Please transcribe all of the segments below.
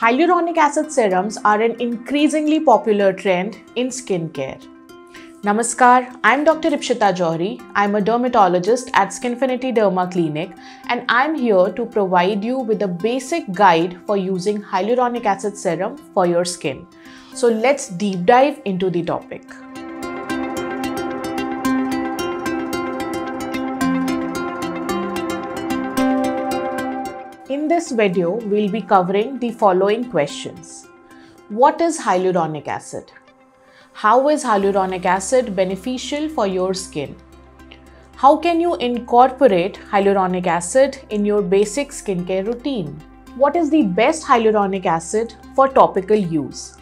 Hyaluronic acid serums are an increasingly popular trend in skincare. Namaskar, I'm Dr. Ipshita Johri. I'm a dermatologist at Skinfinity Derma Clinic, and I'm here to provide you with a basic guide for using hyaluronic acid serum for your skin. So let's deep dive into the topic. In this video, we'll be covering the following questions. What is hyaluronic acid? How is hyaluronic acid beneficial for your skin? How can you incorporate hyaluronic acid in your basic skincare routine? What is the best hyaluronic acid for topical use?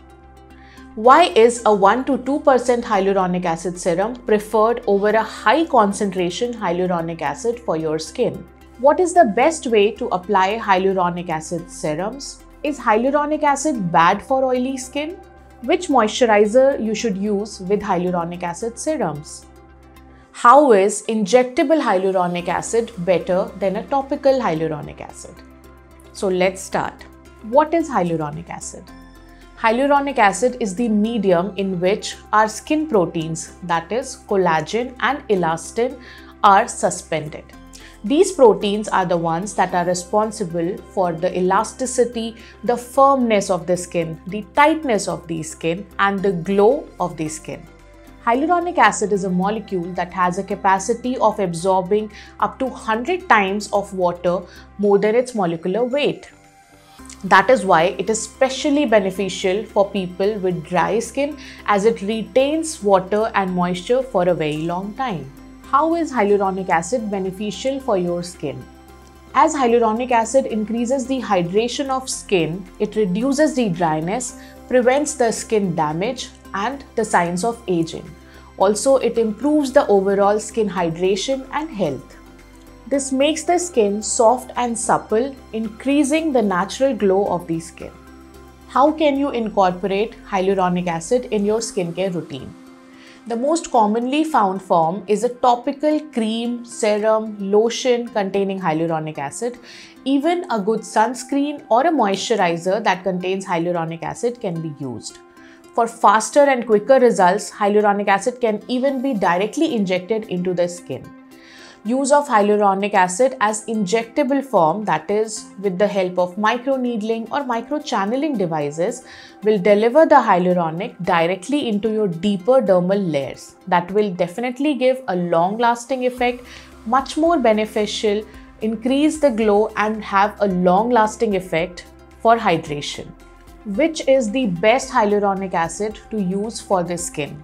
Why is a 1 to 2% hyaluronic acid serum preferred over a high concentration hyaluronic acid for your skin? What is the best way to apply hyaluronic acid serums? Is hyaluronic acid bad for oily skin? Which moisturizer you should use with hyaluronic acid serums? How is injectable hyaluronic acid better than a topical hyaluronic acid? So let's start. What is hyaluronic acid? Hyaluronic acid is the medium in which our skin proteins, that is collagen and elastin, are suspended. These proteins are the ones that are responsible for the elasticity, the firmness of the skin, the tightness of the skin, and the glow of the skin. Hyaluronic acid is a molecule that has a capacity of absorbing up to 100 times of water more than its molecular weight. That is why it is specially beneficial for people with dry skin, as it retains water and moisture for a very long time. How is hyaluronic acid beneficial for your skin? As hyaluronic acid increases the hydration of skin, it reduces the dryness, prevents the skin damage and the signs of aging. Also, it improves the overall skin hydration and health. This makes the skin soft and supple, increasing the natural glow of the skin. How can you incorporate hyaluronic acid in your skincare routine? The most commonly found form is a topical cream, serum, lotion containing hyaluronic acid. Even a good sunscreen or a moisturizer that contains hyaluronic acid can be used. For faster and quicker results, hyaluronic acid can even be directly injected into the skin. Use of hyaluronic acid as injectable form, that is with the help of microneedling or microchanneling devices, will deliver the hyaluronic directly into your deeper dermal layers. That will definitely give a long-lasting effect, much more beneficial, increase the glow and have a long-lasting effect for hydration. Which is the best hyaluronic acid to use for the skin?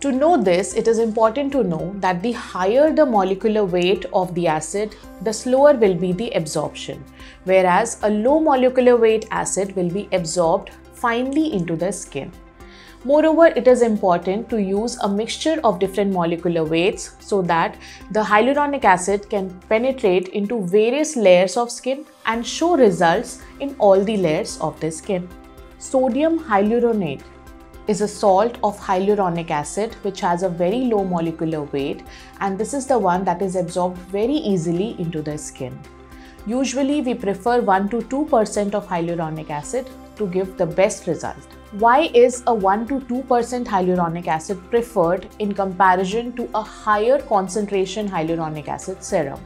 To know this, it is important to know that the higher the molecular weight of the acid, the slower will be the absorption, whereas a low molecular weight acid will be absorbed finely into the skin. Moreover, it is important to use a mixture of different molecular weights so that the hyaluronic acid can penetrate into various layers of skin and show results in all the layers of the skin. Sodium hyaluronate is a salt of hyaluronic acid which has a very low molecular weight, and this is the one that is absorbed very easily into the skin. Usually we prefer 1 to 2% of hyaluronic acid to give the best result. Why is a 1 to 2% hyaluronic acid preferred in comparison to a higher concentration hyaluronic acid serum?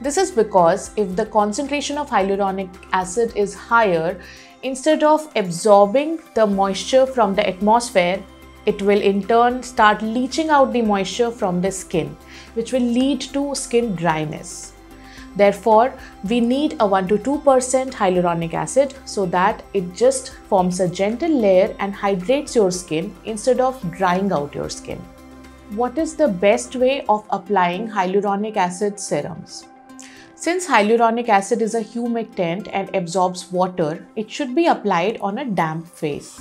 This is because if the concentration of hyaluronic acid is higher, instead of absorbing the moisture from the atmosphere, it will in turn start leaching out the moisture from the skin, which will lead to skin dryness. Therefore, we need a 1 to 2% hyaluronic acid so that it just forms a gentle layer and hydrates your skin instead of drying out your skin. What is the best way of applying hyaluronic acid serums? Since hyaluronic acid is a humectant and absorbs water, it should be applied on a damp face.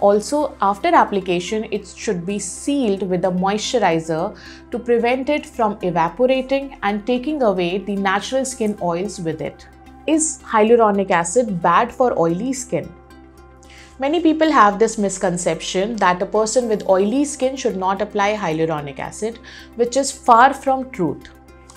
Also, after application, it should be sealed with a moisturizer to prevent it from evaporating and taking away the natural skin oils with it. Is hyaluronic acid bad for oily skin? Many people have this misconception that a person with oily skin should not apply hyaluronic acid, which is far from truth.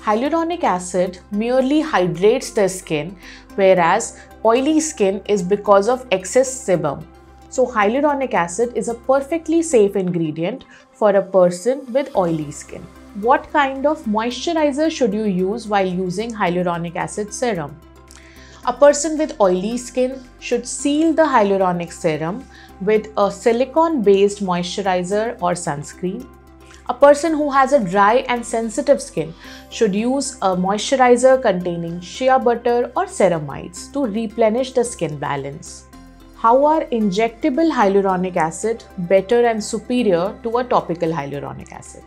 Hyaluronic acid merely hydrates the skin, whereas oily skin is because of excess sebum. So hyaluronic acid is a perfectly safe ingredient for a person with oily skin. What kind of moisturizer should you use while using hyaluronic acid serum? A person with oily skin should seal the hyaluronic serum with a silicone-based moisturizer or sunscreen. A person who has a dry and sensitive skin should use a moisturizer containing shea butter or ceramides to replenish the skin balance. How are injectable hyaluronic acid better and superior to a topical hyaluronic acid?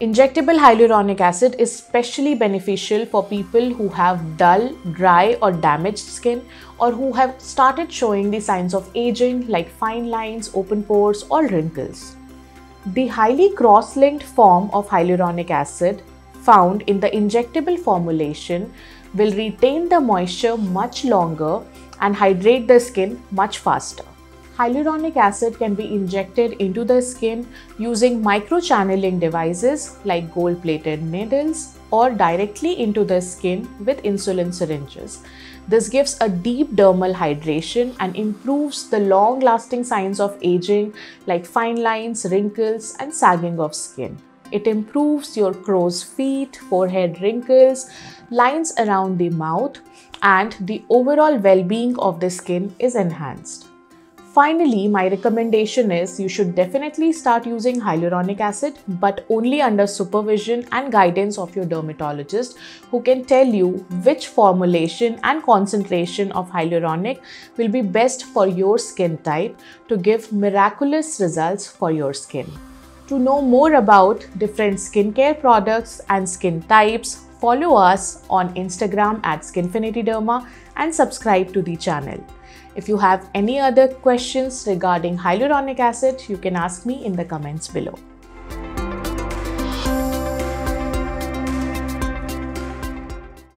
Injectable hyaluronic acid is specially beneficial for people who have dull, dry or damaged skin, or who have started showing the signs of aging like fine lines, open pores or wrinkles. The highly cross-linked form of hyaluronic acid found in the injectable formulation will retain the moisture much longer and hydrate the skin much faster. Hyaluronic acid can be injected into the skin using microchanneling devices like gold-plated needles or directly into the skin with insulin syringes. This gives a deep dermal hydration and improves the long-lasting signs of aging like fine lines, wrinkles, and sagging of skin. It improves your crow's feet, forehead wrinkles, lines around the mouth, and the overall well-being of the skin is enhanced. Finally, my recommendation is you should definitely start using hyaluronic acid, but only under supervision and guidance of your dermatologist, who can tell you which formulation and concentration of hyaluronic will be best for your skin type to give miraculous results for your skin. To know more about different skincare products and skin types, follow us on Instagram @Skinfinity Derma and subscribe to the channel. If you have any other questions regarding hyaluronic acid, you can ask me in the comments below.